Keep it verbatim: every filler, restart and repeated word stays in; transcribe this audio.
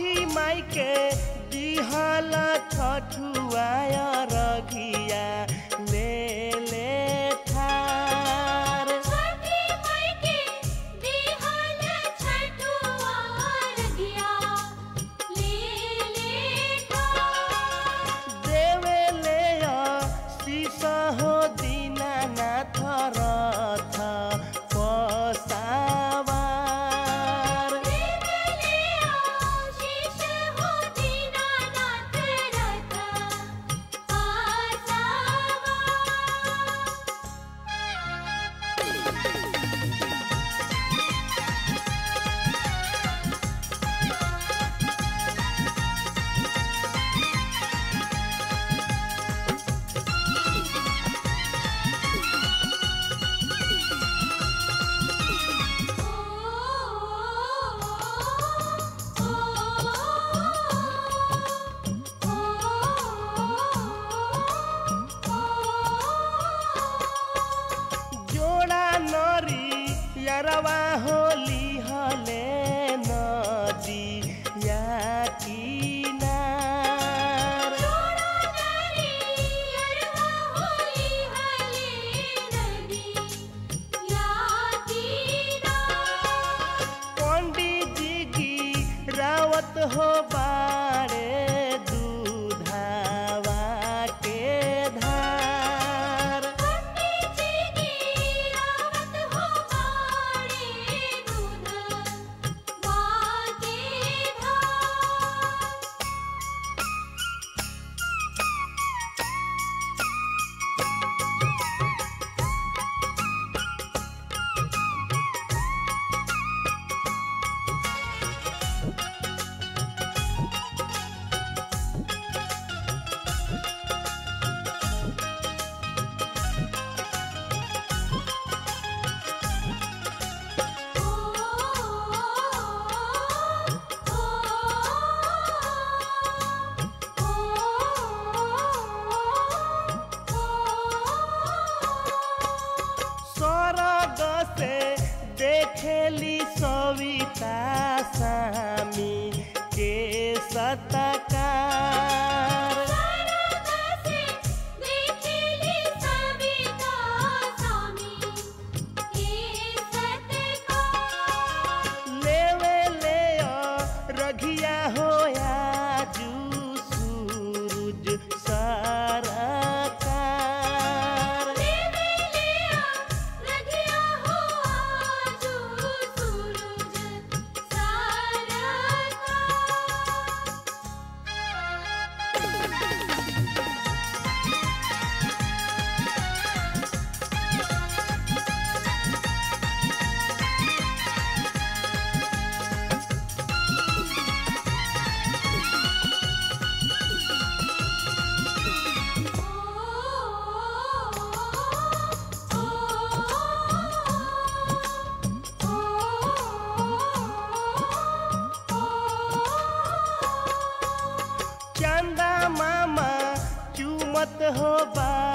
लक्ष्मी माई के दिहला छठुआया रघिया ले ले थार। लक्ष्मी माई के दिहला छठुआया रघिया ले ले थार। देवे ले या सीसा हो दीना ना थारा था पसावा। रवा होली हले नदी या किनार। जोड़ा नारी रवा होली हले नदी या किनार। पंडित जी की रावत हो बारे दूधावा के धार। देखेली सविता सामी के सत्कार। देखेली सविता सामी के सत्कार। लेवे ले रघिया होया जू सूरज सारकार। चंदा मामा चूमत हो बा